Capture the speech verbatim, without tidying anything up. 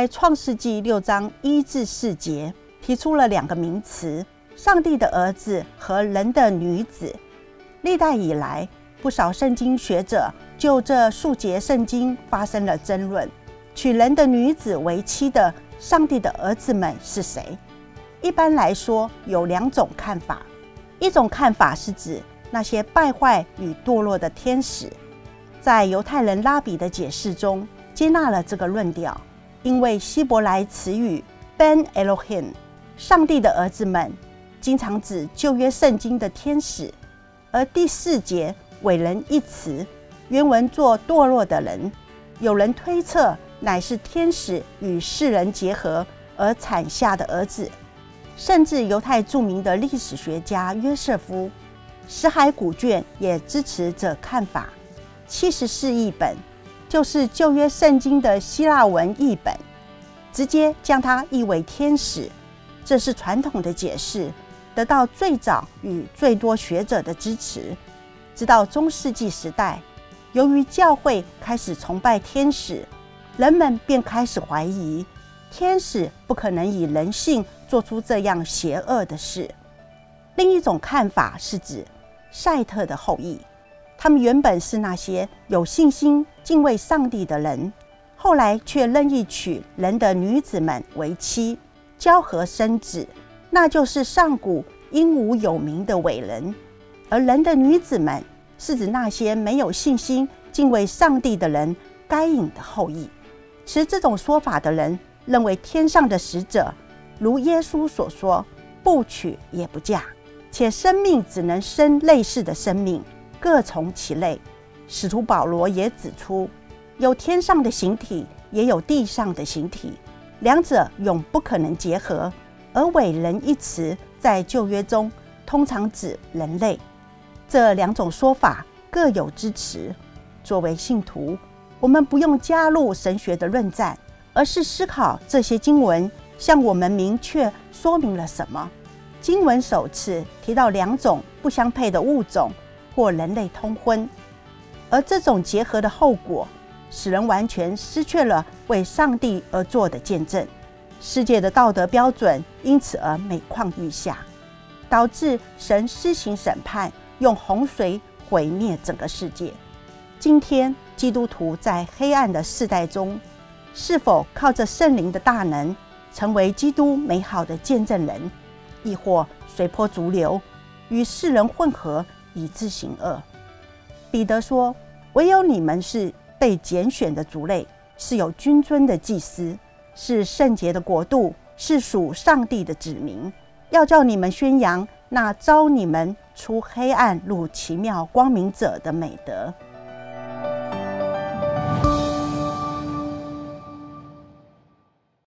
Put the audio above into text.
在创世纪六章一至四节提出了两个名词：上帝的儿子和人的女子。历代以来，不少圣经学者就这数节圣经发生了争论：娶人的女子为妻的上帝的儿子们是谁？一般来说，有两种看法。一种看法是指那些败坏与堕落的天使。在犹太人拉比的解释中，接纳了这个论调，因为希伯来词语 Ben Elohim， 上帝的儿子们，经常指旧约圣经的天使。而第四节伪人一词，原文作堕落的人。有人推测，乃是天使与世人结合而产下的儿子。甚至犹太著名的历史学家约瑟夫《死海古卷》也支持这看法。七十四译本就是旧约圣经的希腊文译本，直接将它译为天使。这是传统的解释，得到最早与最多学者的支持。直到中世纪时代，由于教会开始崇拜天使，人们便开始怀疑天使不可能以人性做出这样邪恶的事。另一种看法是指赛特的后裔，他们原本是那些有信心敬畏上帝的人，后来却任意娶人的女子们为妻，交合生子，那就是上古英武有名的伟人。而人的女子们是指那些没有信心敬畏上帝的人，该隐的后裔。持这种说法的人认为，天上的使者如耶稣所说，不娶也不嫁，且生命只能生类似的生命，各从其类。使徒保罗也指出，有天上的形体，也有地上的形体，两者永不可能结合。而伪人一词在旧约中通常指人类。这两种说法各有支持。作为信徒，我们不用加入神学的论战，而是思考这些经文向我们明确说明了什么。经文首次提到两种不相配的物种或人类通婚，而这种结合的后果使人完全失去了为上帝而做的见证，世界的道德标准因此而每况愈下，导致神施行审判，用洪水毁灭整个世界。今天基督徒在黑暗的世代中，是否靠着圣灵的大能成为基督美好的见证人，亦或随波逐流，与世人混合，以致行恶？彼得说：“唯有你们是被拣选的族类，是有君尊的祭司，是圣洁的国度，是属上帝的子民。要叫你们宣扬那招你们出黑暗入奇妙光明者的美德。”